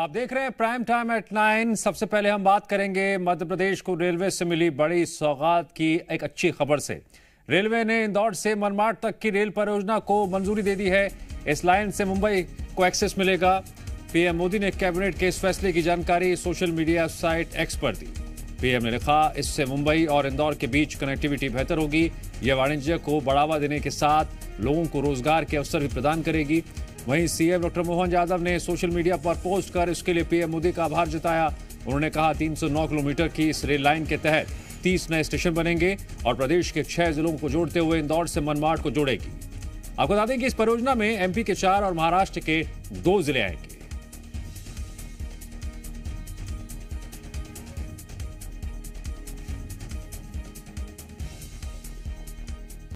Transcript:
आप देख रहे हैं प्राइम टाइम एट 9। सबसे पहले हम बात करेंगे मध्य प्रदेश को रेलवे से मिली बड़ी सौगात की एक अच्छी खबर से। रेलवे ने इंदौर से मनमाड तक की रेल परियोजना को मंजूरी दे दी है। इस लाइन से मुंबई को एक्सेस मिलेगा। पीएम मोदी ने कैबिनेट के इस फैसले की जानकारी सोशल मीडिया साइट एक्स पर दी। पीएम ने लिखा, इससे मुंबई और इंदौर के बीच कनेक्टिविटी बेहतर होगी। यह वाणिज्य को बढ़ावा देने के साथ लोगों को रोजगार के अवसर भी प्रदान करेगी। वहीं सीएम डॉक्टर मोहन यादव ने सोशल मीडिया पर पोस्ट कर इसके लिए पीएम मोदी का आभार जताया। उन्होंने कहा, 309 किलोमीटर की इस रेल लाइन के तहत 30 नए स्टेशन बनेंगे और प्रदेश के 6 जिलों को जोड़ते हुए इंदौर से मनमाड को जोड़ेगी। आपको बता दें कि इस परियोजना में एमपी के 4 और महाराष्ट्र के 2 जिले आएंगे।